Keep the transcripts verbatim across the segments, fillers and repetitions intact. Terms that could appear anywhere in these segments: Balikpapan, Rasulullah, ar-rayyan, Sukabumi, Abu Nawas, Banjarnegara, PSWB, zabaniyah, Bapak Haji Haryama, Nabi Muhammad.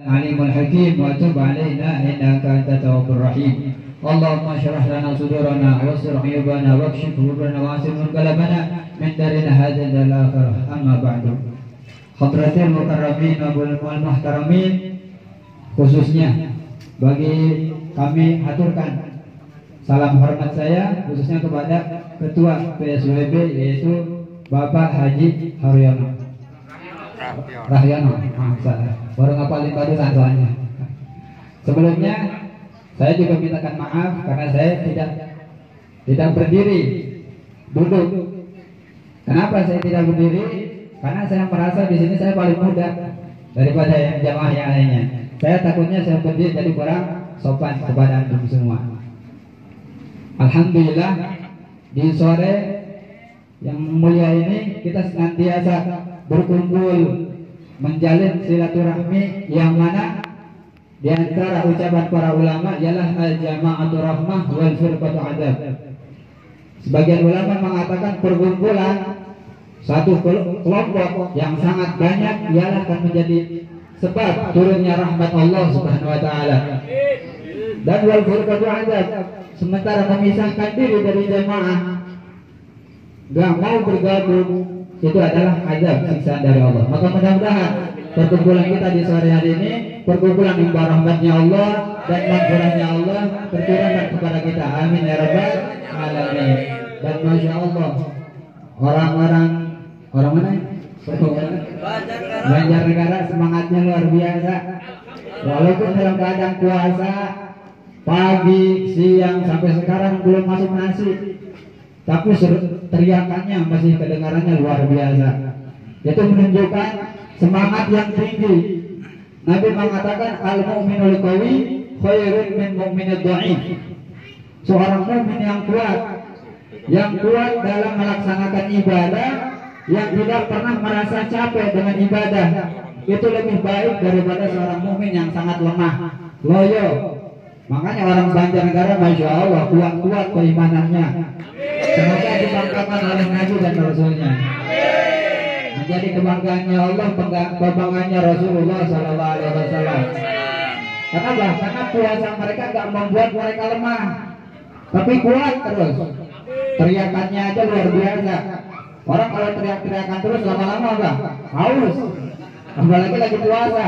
Alimul Hakim wa tub alaina innaka antat tawwabur rahim. Allahumma syrah lana sudurana wa syrah yubana wa kshif hurana wa asir munqalabana min darina hadzal akhirah. Amma ba'du. Hadratil mukarramin wal muhtaramin, khususnya bagi kami haturkan salam hormat saya khususnya kepada Ketua P S W B yaitu Bapak Haji Haryama. Rahyana, baru ngapalin tadi soalnya. Sebelumnya saya juga mintakan maaf karena saya tidak tidak berdiri, duduk. Kenapa saya tidak berdiri? Karena saya merasa di sini saya paling muda daripada yang jamaah yang lainnya. Saya takutnya saya berdiri jadi kurang sopan kepada antum semua. Alhamdulillah di sore yang mulia ini kita senantiasa berkumpul menjalin silaturahmi, yang mana di antara ucapan para ulama ialah al-jama'atu rahmah wal firqatu adab. Sebagian ulama mengatakan perkumpulan satu kelompok yang sangat banyak ialah akan menjadi sebab turunnya rahmat Allah Subhanahu wa taala. Dan wal firqatu adab, sementara memisahkan diri dari jamaah, enggak mau bergabung, itu adalah azab siksaan dari Allah. Maka mudah-mudahan perkumpulan kita di sore hari ini perkumpulan yang rahmatnya Allah dan maghfirahnya Allah tercurahkan kepada kita. Amin ya rabbal alamin. Dan masya Allah orang-orang orang mana? Perkumpulan Banjarnegara semangatnya luar biasa. Walaupun dalam keadaan puasa pagi, siang sampai sekarang belum masuk nasi, tapi teriakannya masih kedengarannya luar biasa. Itu menunjukkan semangat yang tinggi. Nabi mengatakan al-mu'minul qawi khairun min mu'minid dha'if. Seorang mukmin yang kuat, yang kuat dalam melaksanakan ibadah, yang tidak pernah merasa capek dengan ibadah, itu lebih baik daripada seorang mukmin yang sangat lemah, loyo. Makanya orang Banjarnegara masya Allah kuat-kuat keimanannya. Semoga dibanggakan oleh Nabi dan Rasulnya, menjadi kebanggaannya Allah, kebanggaannya Rasulullah Sallallahu Alaihi Wasallam. Kenapa? Karena puasa mereka nggak membuat mereka lemah, tapi kuat terus. Teriakannya aja luar biasa. Orang kalau teriak-teriakan terus lama-lama nggak haus. Apalagi lagi puasa.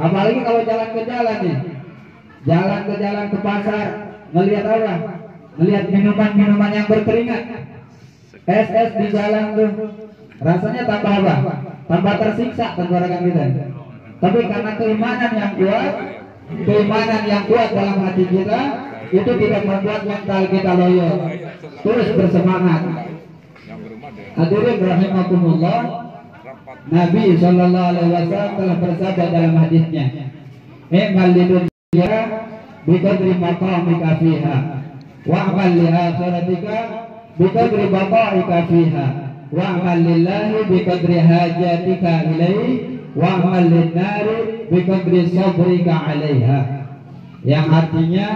Apalagi kalau jalan ke jalan nih, jalan ke jalan ke pasar, melihat orang, melihat minuman-minuman yang berkeringat, es-es di jalan tuh, rasanya tambah apa? Tambah tersiksa tenggorokan kita. Tapi karena keimanan yang kuat, keimanan yang kuat dalam hati kita, itu tidak membuat mental kita loyo, terus bersemangat. Hadirin rahimakumullah, Nabi Shallallahu Alaihi Wasallam telah bersabda dalam hadisnya, "Imal lidun ya, bidadri mata mikafiha." Wa'mal li akhiratika biqadri bata'ika fiha wa'mal lillahi biqadri hajatika ilaihi wa'mal linnari biqadri sabrika alaiha. Yang artinya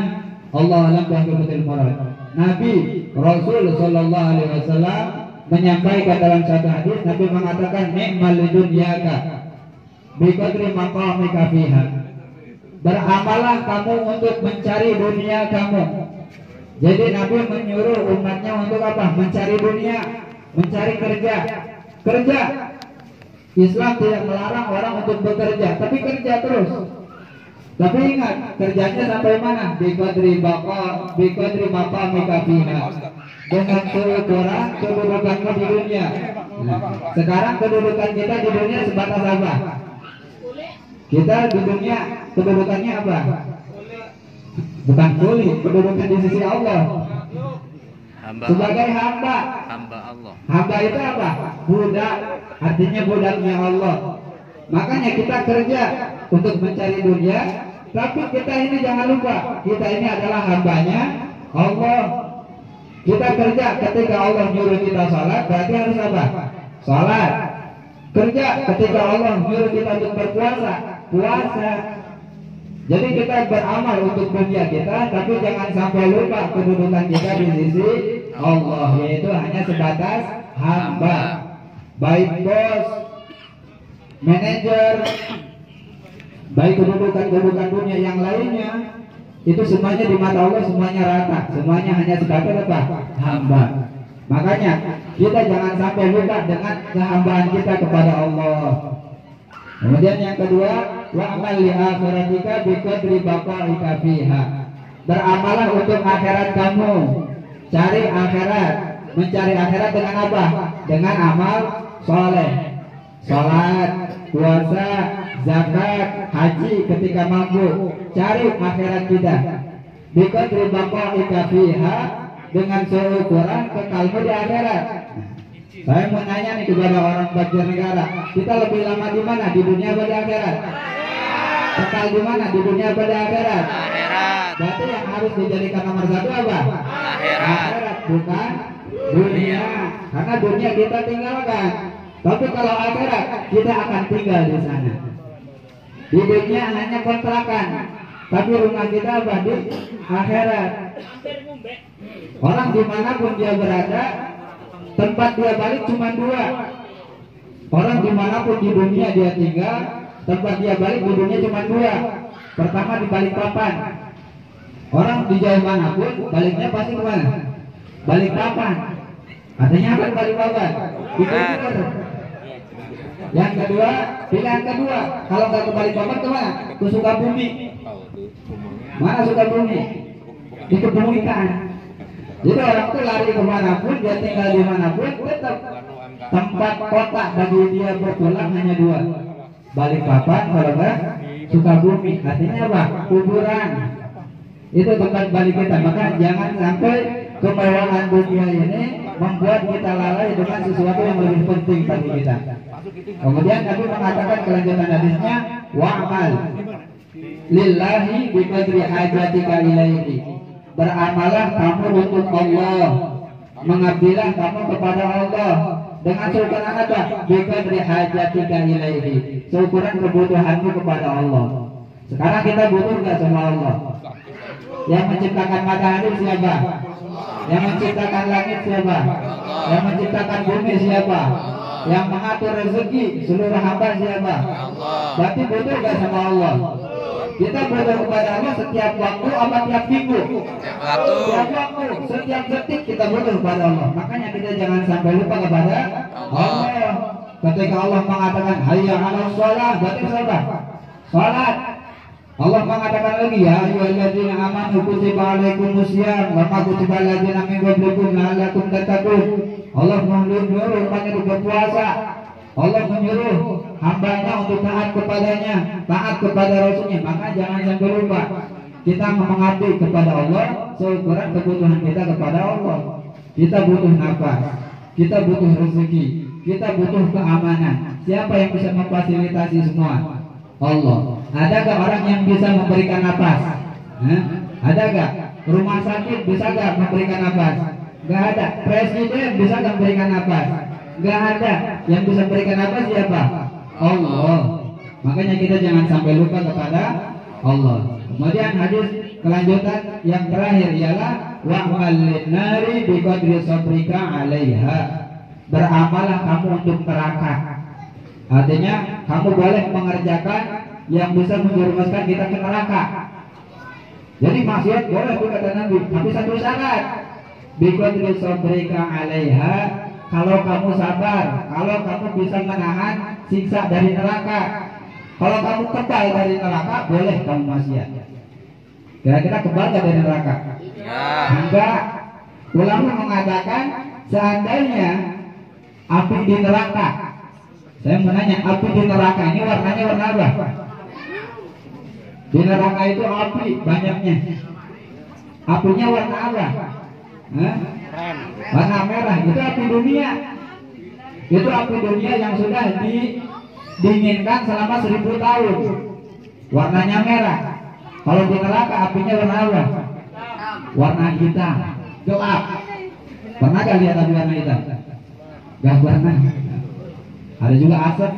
Allah alam betul murad. Nabi Rasul Sallallahu Alaihi Wasallam menyampaikan dalam satu hadis, Nabi mengatakan ni'mal lidunyaka biqadri maqamika fiha, beramalah kamu untuk mencari dunia kamu. Jadi Nabi menyuruh umatnya untuk apa? Mencari dunia, mencari kerja. Kerja. Islam tidak melarang orang untuk bekerja, tapi kerja terus. Tapi ingat, kerjanya sampai mana? Biqadri baqa, biqadri baqa mikafiha. Dengan keukuran kedudukanmu di dunia. Sekarang kedudukan kita di dunia sebatas apa? Kita di dunia kedudukannya apa? Bukan kulit, kedudukan di sisi Allah. Hamba, sebagai hamba, hamba Allah. Hamba itu apa? Budak, artinya budaknya Allah. Makanya kita kerja untuk mencari dunia, tapi kita ini jangan lupa, kita ini adalah hambanya Allah. Kita kerja ketika Allah nyuruh kita sholat, berarti harus apa? Sholat. Kerja ketika Allah nyuruh kita untuk berpuasa, puasa. Jadi kita beramal untuk dunia kita, tapi jangan sampai lupa kedudukan kita di sisi Allah, yaitu hanya sebatas hamba. Baik bos, manajer, baik kedudukan-kedudukan dunia yang lainnya itu semuanya di mata Allah semuanya rata, semuanya hanya sebagai apa? Hamba. Makanya kita jangan sampai lupa dengan kehambaan kita kepada Allah. Kemudian yang kedua, wa'mal li akhiratika bi qadri baqa'ika fiha. Beramalah untuk akhirat kamu. Cari akhirat, mencari akhirat dengan apa? Dengan amal soleh, salat, puasa, zakat, haji ketika mampu. Cari akhirat kita bi qadri baqa'ika fiha, dengan seukuran kekalmu di akhirat. Saya mau nanya nih kepada orang Banjarnegara, kita lebih lama di mana, di dunia pada akhirat? Kekal di mana, di dunia pada akhirat? Berarti yang harus dijadikan nomor satu apa? Akhirat, bukan dunia. Karena dunia kita tinggalkan, tapi kalau akhirat kita akan tinggal di sana. Di dunia hanya kontrakan, tapi rumah kita apa? Di akhirat. Orang dimanapun dia berada, tempat dia balik cuma dua. Orang dimanapun di dunia dia tinggal, tempat dia balik di dunia cuma dua. Pertama di Balikpapan. Orang di jauh manapun baliknya pasti kemana? Balikpapan. Artinya apa Balikpapan? Dikeluar. Yang kedua, pilihan kedua, kalau nggak ke Balikpapan kemana? Ke Sukabumi. Mana Sukabumi? Di Kebun Ikan. Jadi orang itu lari kemanapun, dia tinggal dimanapun, tetap tempat kota bagi dia berpulang hanya dua, Balikpapan kalau nggak Sukabumi. Artinya apa? Kuburan. Itu tempat balik kita. Maka jangan sampai kemewahan dunia ini membuat kita lalai dengan sesuatu yang lebih penting bagi kita. Kemudian Nabi mengatakan kelanjutan hadisnya, wa'mal lillahi bi qadri hajatika ilaihi. Beramalah kamu untuk Allah, mengabdilah kamu kepada Allah dengan seukuran apa? Biqadri hajatika ilaihi, seukuran kebutuhanmu kepada Allah. Sekarang kita butuh nggak sama Allah? Yang menciptakan matahari siapa? Yang menciptakan langit siapa? Yang menciptakan bumi siapa? Yang mengatur rezeki seluruh hamba siapa? Berarti butuh nggak sama Allah? Kita berdoa kepada Allah setiap waktu apa tiap minggu? Setiap waktu. Setiap waktu, setiap detik kita berdoa kepada Allah. Makanya kita jangan sampai lupa kepada Allah. Ketika Allah mengatakan hayya 'alas shalah, berarti salat. Salat. Allah mengatakan lagi ya ayyuhalladzina amanu kutiba 'alaikumus syiyam wa ma kutiba 'alal ladzina min qablikum la'allakum tattaqun. Allah menyuruh umatnya berpuasa. Allah menyuruh hambanya untuk taat kepadanya, taat kepada Rasulnya. Maka jangan sampai lupa kita mengabdi kepada Allah seukuran kebutuhan kita kepada Allah. Kita butuh nafas, kita butuh rezeki, kita butuh keamanan. Siapa yang bisa memfasilitasi semua? Allah. Adakah orang yang bisa memberikan nafas? Hah? Adakah? Rumah sakit bisa nggak memberikan nafas? Nggak ada. Presiden bisa nggak memberikan nafas? Nggak ada. Yang bisa memberikan nafas siapa? Allah. Makanya kita jangan sampai lupa kepada Allah. Kemudian hadis kelanjutan yang terakhir ialah wa'mal nari bi qadri sabrika 'alaiha. Beramalah kamu untuk neraka. Artinya kamu boleh mengerjakan yang bisa menjerumuskan kita ke neraka. Jadi maksiat boleh bukan Nabi, tapi satu syarat. Bi qadri sabrika 'alaiha, kalau kamu sabar, kalau kamu bisa menahan siksa dari neraka. Kalau kamu kebal dari neraka, boleh kamu maksiat. Kira-kira kebal gak dari neraka? Enggak. Ulama mengatakan seandainya api di neraka, saya menanya api di neraka ini warnanya warna apa? Di neraka itu api banyaknya, apinya warna apa? Hah? Warna merah. Itu api dunia. Itu api dunia yang sudah didinginkan selama seribu tahun, warnanya merah. Kalau di neraka apinya warna apa? Warna hitam, gelap. Pernah gak lihat api warna hitam? Gak pernah. Ada juga asap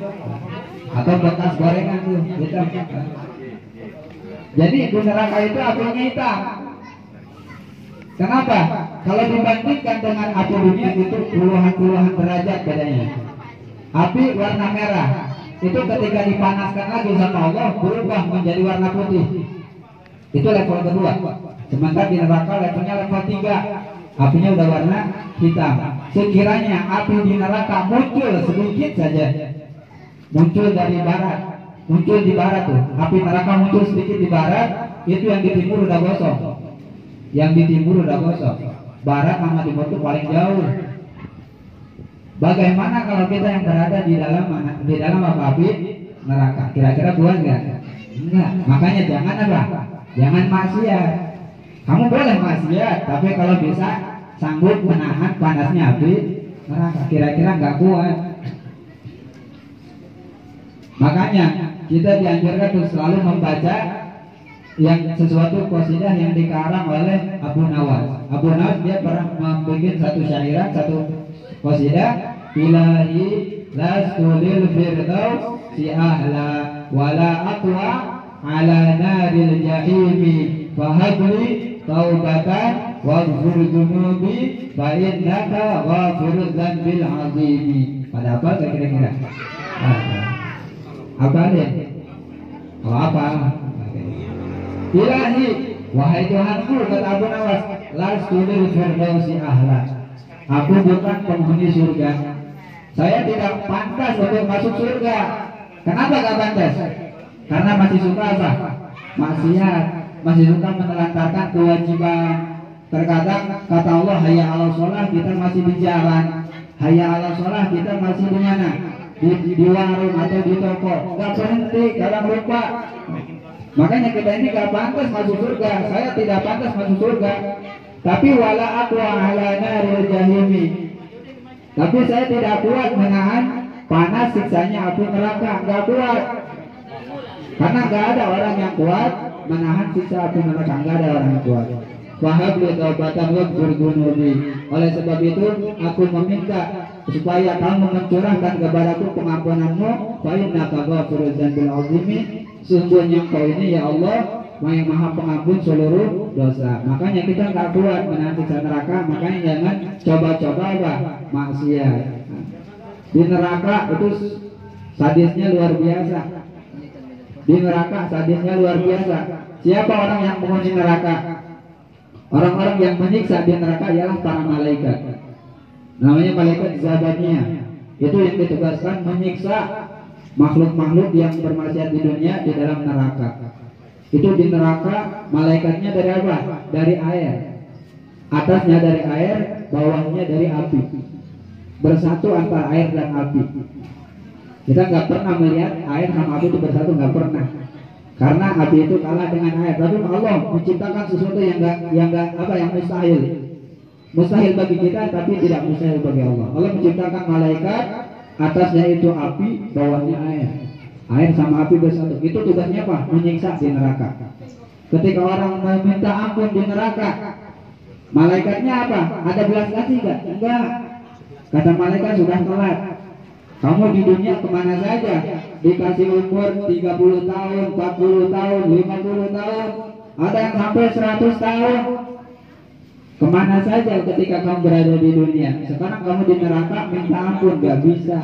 atau bekas gorengan tuh hitam. Jadi di neraka itu apinya hitam. Kenapa? Kalau dibandingkan dengan api dunia itu puluhan-puluhan derajat bedanya. Api warna merah, itu ketika dipanaskan lagi sama Allah berubah menjadi warna putih. Itu level kedua. Sementara di neraka levelnya level tiga, apinya udah warna hitam. Sekiranya api di neraka muncul sedikit saja, muncul dari barat, muncul di barat tuh, api neraka muncul sedikit di barat, itu yang di timur udah gosong, yang di timur udah gosong. Barat sama timur itu paling jauh. Bagaimana kalau kita yang berada di dalam di dalam api neraka? Kira-kira buat nggak? Enggak. Makanya jangan apa? Jangan maksiat. Kamu boleh maksiat, tapi kalau bisa sanggup menahan panasnya api neraka. Kira-kira nggak kuat. Makanya kita dianjurkan untuk selalu membaca yang sesuatu qasidah yang dikarang oleh Abu Nawas. Abu Nawas dia pernah membuat satu syairan, satu qasidah ilahi lastulil firdaus si ahla wala aqwa ala naril jahimi fahabli taubatan waghfir dunubi fa innaka ghafirudz dzambil azimi. Pada apa kira-kira? Apa deh? Oh apa? Ilahi wahai Tuhanku, kata Abu Nawas, lastulil firdaus si ahla, aku bukan penghuni surga, saya tidak pantas untuk masuk surga. Kenapa gak pantas? Karena masih suka apa? Maksiat, masih suka menelantarkan kewajiban. Terkadang kata Allah, hayya 'alas shalah, kita masih di jalan. Hayya 'alas shalah, kita masih di mana? Di, di warung atau di toko. Gak berhenti, kadang lupa. Makanya kita ini gak pantas masuk surga. Saya tidak pantas masuk surga. Tapi wala aku ala naril jahimi, tapi saya tidak kuat menahan panas siksanya api neraka. Enggak kuat, karena enggak ada orang yang kuat menahan siksa api neraka. Enggak ada orang yang kuat. Wahabli taubatan waghfir dunubi. Oleh sebab itu aku meminta supaya kamu mencurahkan kepadaku pengampunanmu. Fa innaka ghafurudz dzambil azimi, sesungguhnya Engkau ini ya Allah yang maha pengampun seluruh dosa. Makanya kita nggak kuat menahan siksa neraka. Makanya jangan coba-coba maksiat. Di neraka itu sadisnya luar biasa. Di neraka sadisnya luar biasa. Siapa orang yang menghuni neraka? Orang-orang yang menyiksa di neraka ialah para malaikat. Namanya malaikat zabaniyah. Itu yang ditugaskan menyiksa makhluk-makhluk yang bermaksiat di dunia di dalam neraka. Itu di neraka malaikatnya dari apa? Dari air. Atasnya dari air, bawahnya dari api. Bersatu antara air dan api. Kita nggak pernah melihat air sama api itu bersatu, nggak pernah. Karena api itu kalah dengan air. Tapi Allah menciptakan sesuatu yang nggak, yang nggak apa, yang mustahil. Mustahil bagi kita, tapi tidak mustahil bagi Allah. Allah menciptakan malaikat, atasnya itu api, bawahnya air. Air sama api bersatu. Itu tugasnya apa? Menyiksa di neraka. Ketika orang meminta ampun di neraka, malaikatnya apa? Ada belas kasih gak? Enggak. Kata malaikat sudah telat. Kamu di dunia kemana saja? Dikasih umur tiga puluh tahun, empat puluh tahun, lima puluh tahun. Ada yang sampai seratus tahun. Kemana saja ketika kamu berada di dunia? Sekarang kamu di neraka minta ampun. Gak bisa.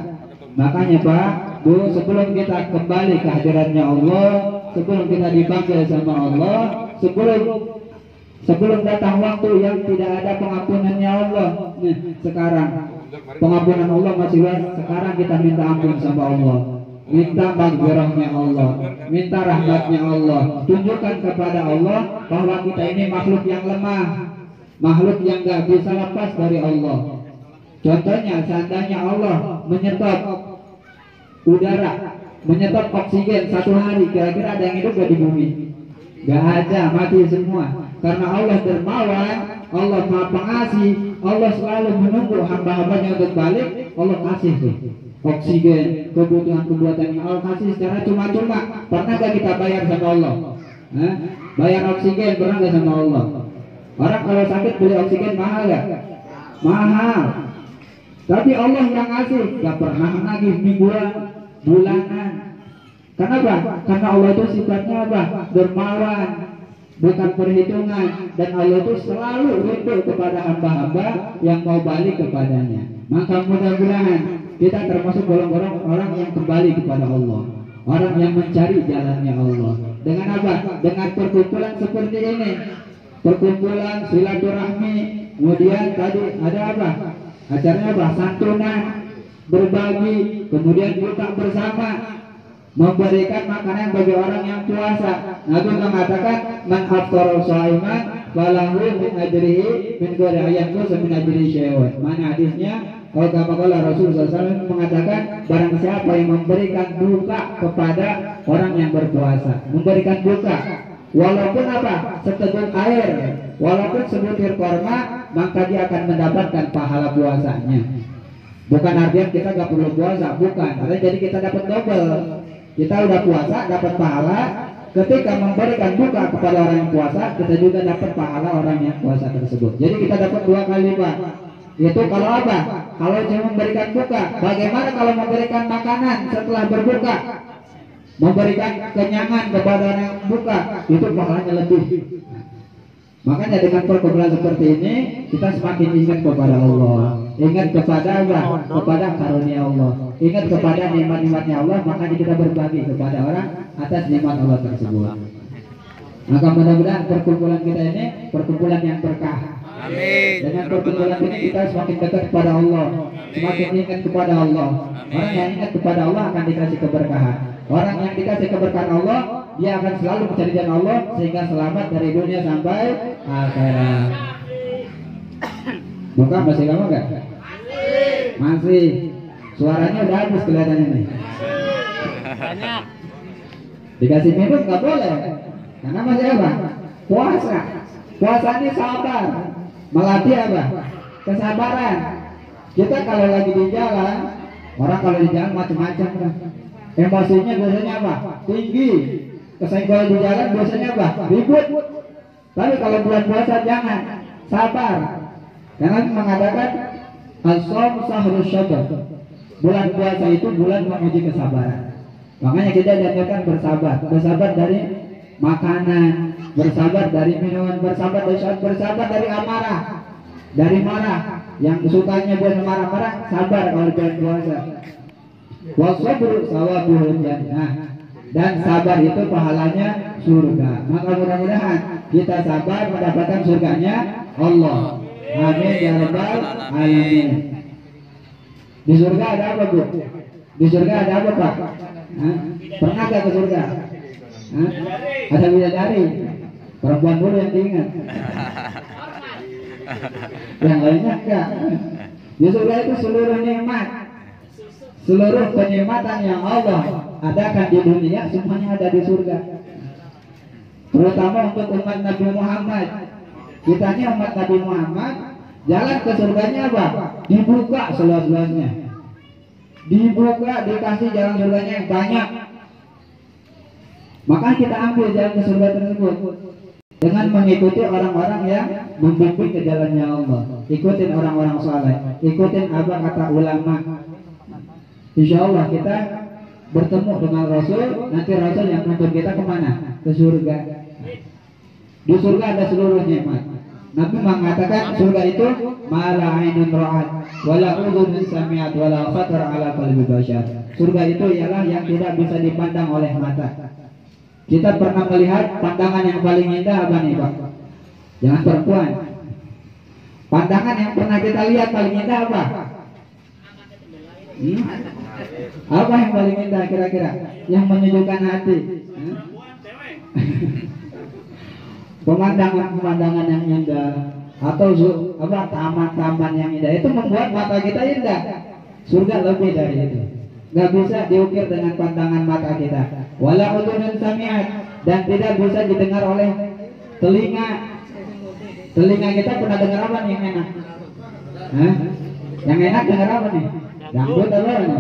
Makanya Pak, Bu, sebelum kita kembali ke hadiratnya Allah, sebelum kita dipanggil sama Allah, sebelum sebelum datang waktu yang tidak ada pengampunannya Allah, nah, sekarang pengampunan Allah masih luas. Sekarang kita minta ampun sama Allah, minta maghfirahnya Allah, minta rahmatnya Allah. Tunjukkan kepada Allah bahwa kita ini makhluk yang lemah, makhluk yang nggak bisa lepas dari Allah. Contohnya, seandainya Allah menyetop udara, menyetop oksigen satu hari, kira-kira ada yang hidup gak di bumi? Gak ada, mati semua. Karena Allah dermawan, Allah maha pengasih, Allah selalu menunggu hamba-hambanya untuk balik. Allah kasih tuh oksigen, kebutuhan-kebutuhan yang Allah kasih secara cuma-cuma. Pernah gak kita bayar sama Allah? Hah? Bayar oksigen pernah gak sama Allah? Orang kalau sakit beli oksigen mahal gak? Mahal. Tapi Allah yang ngasih, gak pernah lagi mingguan, bulanan. Kenapa? Karena Allah itu sifatnya apa? Dermawan, bukan perhitungan. Dan Allah itu selalu rindu kepada hamba-hamba yang mau balik kepadanya. Maka mudah-mudahan kita termasuk golongan orang yang kembali kepada Allah, orang yang mencari jalannya Allah. Dengan apa? Dengan perkumpulan seperti ini, perkumpulan silaturahmi. Kemudian tadi ada apa? Acaranya apa? Santunan, berbagi, kemudian buka bersama, memberikan makanan bagi orang yang puasa. Nabi mengatakan, man aftara shaiman falahu min ajrihi min ghairi an yanqusa min ajrihi syai'un. Mana hadisnya? Kalau katakanlah Rasulullah shallallahu alaihi wasallam mengatakan, barang siapa yang memberikan buka kepada orang yang berpuasa, memberikan buka, walaupun apa? Seteguk air, walaupun sebutir korma, maka dia akan mendapatkan pahala puasanya. Bukan artinya kita gak perlu puasa, bukan. Karena jadi kita dapat double. Kita udah puasa, dapat pahala. Ketika memberikan buka kepada orang yang puasa, kita juga dapat pahala orang yang puasa tersebut. Jadi kita dapat dua kali lipat. Itu kalau apa? Kalau cuma memberikan buka. Bagaimana kalau memberikan makanan setelah berbuka? Memberikan kenyangan kepada orang yang buka, itu pahalanya lebih. Makanya dengan perkumpulan seperti ini, kita semakin ingat kepada Allah, ingat kepada Allah, kepada karunia Allah, ingat kepada nikmat-nikmatnya Allah. Makanya kita berbagi kepada orang atas nikmat Allah tersebut. Maka mudah-mudahan perkumpulan kita ini perkumpulan yang berkah. Amin. Dengan perkumpulan ini kita semakin dekat kepada Allah, semakin ingat kepada Allah. Orang yang ingat kepada Allah akan dikasih keberkahan. Orang yang dikasih keberkahan Allah, dia akan selalu mencari jalan Allah, sehingga selamat dari dunia sampai akhirat. Buka masih lama gak? Masih. Suaranya udah habis kelihatannya nih. Banyak. Dikasih minum gak boleh, karena masih apa? Puasa. Puasa ini sabar, melatih apa? Kesabaran. Kita kalau lagi di jalan, orang kalau di jalan macam-macam kan, emosinya biasanya apa? Tinggi. Kesenggol di jalan biasanya apa? Ribut. Tapi kalau bulan puasa jangan, sabar. Karena mengatakan as-shaum shahrus sabr, bulan puasa itu bulan menguji kesabaran. Makanya kita dianjurkan bersabar, bersabar dari makanan, bersabar dari minuman, bersabar dari syahwat, bersabar dari amarah, dari marah. Yang sukanya buat marah-marah, sabar kalau bulan puasa. Wasabru sawabul jannah, dan sabar itu pahalanya surga. Maka mudah-mudahan kita sabar mendapatkan surganya Allah. Amin ya rabbal alamin. Di surga ada apa, Bu? Di surga ada apa, Pak? Hah? Pernah gak ke surga? Hah? Ada bidadari. Perempuan dulu yang diingat. Yang lainnya enggak. Di surga itu seluruh nikmat, seluruh kenikmatan yang Allah adakan di dunia, semuanya ada di surga. Terutama untuk umat Nabi Muhammad. Kitanya umat Nabi Muhammad, jalan ke surganya apa? Dibuka seluas-luasnya, dibuka, dikasih jalan surganya yang banyak. Maka kita ambil jalan ke surga tersebut dengan mengikuti orang-orang yang membimbing ke jalannya Allah. Ikutin orang-orang saleh, ikutin apa kata ulama. Insya Allah kita bertemu dengan Rasul, nanti Rasul yang menuntun kita kemana? Ke surga. Di surga ada seluruh nikmat. Nabi mengatakan surga itu mala ainun ra'at wala udhun sami'at wala khatar ala qalbi bashar. Surga itu ialah yang tidak bisa dipandang oleh mata. Kita pernah melihat pandangan yang paling indah apa nih, Pak? Jangan perempuan. Pandangan yang pernah kita lihat paling indah apa? Hmm? Apa yang paling indah kira-kira? Yang menyejukkan hati. Hmm? Pemandangan-pemandangan yang indah atau apa taman-taman yang indah itu membuat mata kita indah. Surga lebih dari itu, nggak bisa diukir dengan pandangan mata kita. Wala udhunun sami'at, dan tidak bisa didengar oleh telinga. Telinga kita pernah dengar apa nih yang enak? Hah? Yang enak dengar apa nih? Dangdut apa nih?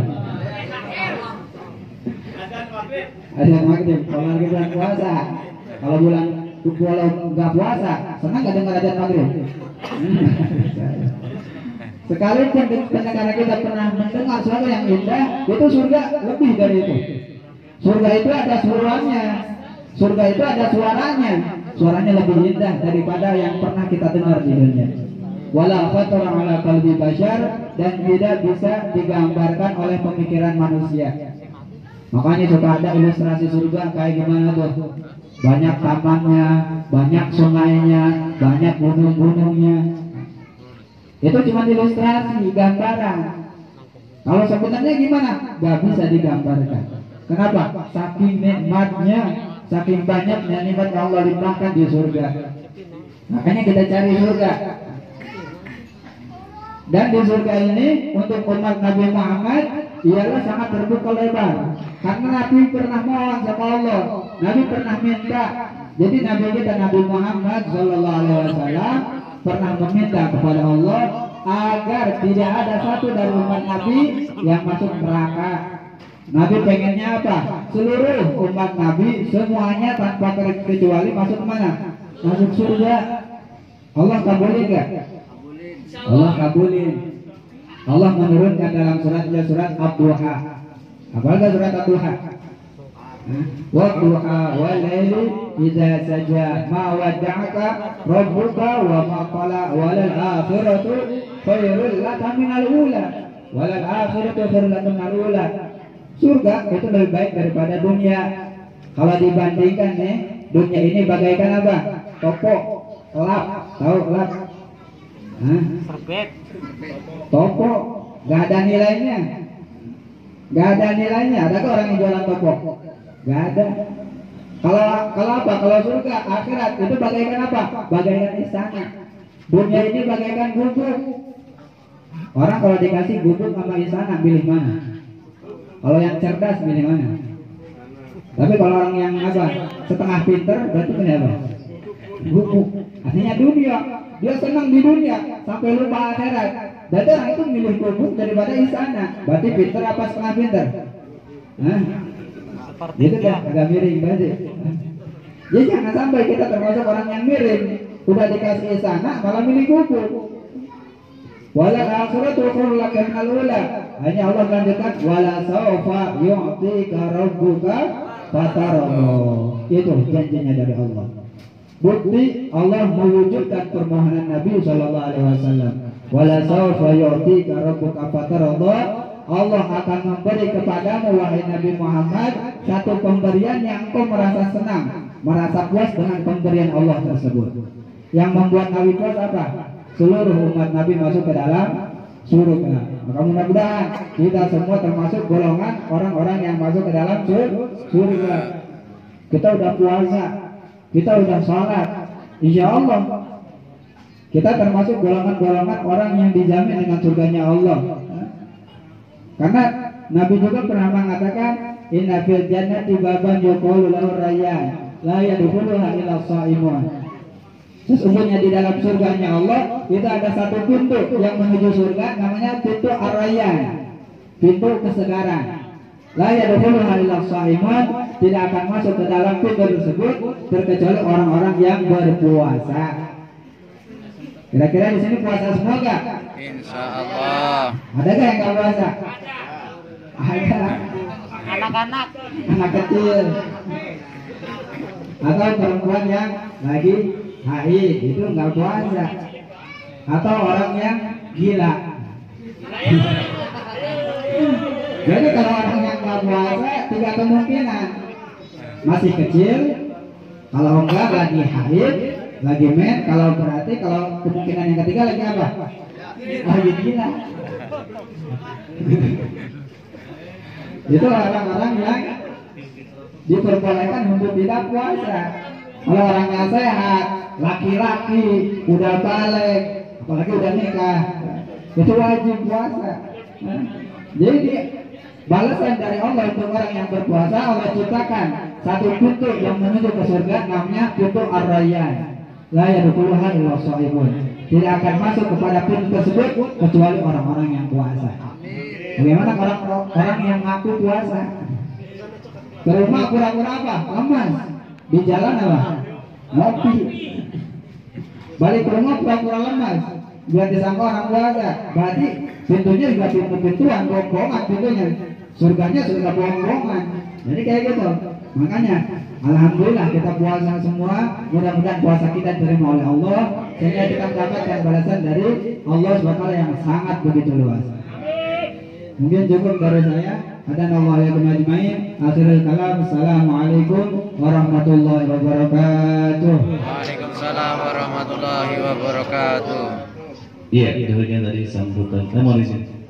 Ada magrib. Kalau lagi bulan puasa, kalau bulan kalau nggak puasa, senang nggak dengar ajan magrib? Sekalipun negara kita pernah mendengar suara yang indah, itu surga lebih dari itu. Surga itu ada suaranya, surga itu ada suaranya, suaranya lebih indah daripada yang pernah kita dengar di dunia. wala fathara ala qalbi bashar, dan tidak bisa digambarkan oleh pemikiran manusia. Makanya suka ada ilustrasi surga kayak gimana tuh? Banyak tamannya, banyak sungainya, banyak gunung-gunungnya. Itu cuma ilustrasi, gambaran. Kalau sebenarnya gimana? Gak bisa digambarkan. Kenapa? Saking nikmatnya, saking banyaknya nikmat yang Allah limpahkan di surga. Makanya kita cari surga. Dan di surga ini untuk umat Nabi Muhammad ialah sangat terbuka lebar. Karena Nabi pernah mohon sama Allah, Nabi pernah minta. Jadi Nabi kita Nabi Muhammad Shallallahu Alaihi Wasallam pernah meminta kepada Allah agar tidak ada satu dari umat Nabi yang masuk neraka. Nabi pengennya apa? Seluruh umat Nabi semuanya tanpa kecuali masuk mana? Masuk surga. Allah kabulin gak? Allah kabulin. Allah menurunkan dalam suratnya surat Ad-Duha. Apalagi surat Ad-Duha. Wa duha wal laili idza saja ma wada'aka rabbuka wa ma qala wal akhiratu khairul laka minal ula wal akhiratu khairul laka minal ula. Surga itu lebih baik daripada dunia. Kalau dibandingkan nih, dunia ini bagaikan apa? Topok, lap, tahu lap? Hah? Serbet. Topok, gak ada nilainya. Gak ada nilainya. Adakah orang yang jualan topok? Gak ada. Kalau kalau apa? Kalau surga, akhirat itu bagaikan apa? Bagaikan istana. Dunia ini bagaikan gubuk. Orang kalau dikasih gubuk sama istana, pilih mana? Kalau yang cerdas pilih mana? Tapi kalau orang yang apa? Setengah pinter, berarti kenapa? Gubuk. Artinya dunia. Dia senang di dunia sampai lupa akhirat. Berarti orang itu milih gubuk daripada istana. Berarti pinter apa setengah pinter? Hah? Itu kan agak miring berarti. Jadi jangan sampai kita termasuk orang yang miring. Udah dikasih istana malah milih gubuk. Wala akhiratu khairul laka minal ula. Hanya Allah lanjutkan wala sawfa yu'tika rabbuka fatarah. Itu janjinya dari Allah. Bukti Allah mewujudkan permohonan Nabi Shallallahu Alaihi Wasallam. Wala sawfa yu'tika rabbuka fatarda. Allah akan memberi kepadamu wahai Nabi Muhammad satu pemberian yang kau merasa senang, merasa puas dengan pemberian Allah tersebut. Yang membuat Nabi puas apa? Seluruh umat Nabi masuk ke dalam surga. Maka mudah-mudahan kita semua termasuk golongan orang-orang yang masuk ke dalam surga. Kita udah puasa, kita udah sholat, insya Allah kita termasuk golongan-golongan orang yang dijamin dengan surganya Allah. Karena Nabi juga pernah mengatakan inna fil jannati baban yuqalu lahu rayyan la yadkhuluha illa shaimun. Sesungguhnya di dalam surganya Allah itu ada satu pintu yang menuju surga, namanya pintu ar-rayyan, pintu kesegaran. La yadkhuluha illa shaimun, tidak akan masuk ke dalam pintu tersebut terkecuali orang-orang yang berpuasa. Kira-kira di sini puasa semua enggak? Insyaallah. Ada enggak yang enggak puasa? Ada. Anak-anak, anak kecil. Atau perempuan yang lagi haid itu enggak puasa. Atau orang yang gila. Jadi kalau orang yang nggak puasa tiga kemungkinan: masih kecil, kalau enggak lagi haid, lagi men, kalau berarti kalau kemungkinan yang ketiga lagi apa? Lagi gila. Itu orang-orang yang diperbolehkan untuk tidak puasa. Kalau orang yang sehat, laki-laki, udah balik, apalagi udah nikah, itu wajib puasa. Jadi balasan dari Allah untuk orang yang berpuasa, Allah ciptakan satu pintu yang menuju ke surga, namanya pintu ar-rayyan. La yadkhuluha illa shaimun. Tidak akan masuk kepada pintu tersebut kecuali orang-orang yang puasa. Bagaimana orang-orang yang ngaku puasa? Ke rumah kurang-kurang apa? Lemas. Di jalan apa? Ngopi. Balik ke rumah kurang-kurang lemas. Biar disangka orang puasa. Berarti pintunya juga pintu-pintuan, bohongan pintunya. Surganya surga bohongan. Jadi kayak gitu. Makanya alhamdulillah kita puasa semua. Mudah-mudahan puasa kita diterima oleh Allah. sehingga kita mendapatkan balasan dari Allah subhanahu wa taala yang sangat begitu luas. Mungkin cukup dari saya. Akhirul kalam. Assalamualaikum warahmatullahi wabarakatuh. Waalaikumsalam warahmatullahi wabarakatuh. Iya, demikian dari sambutan. Terima kasih.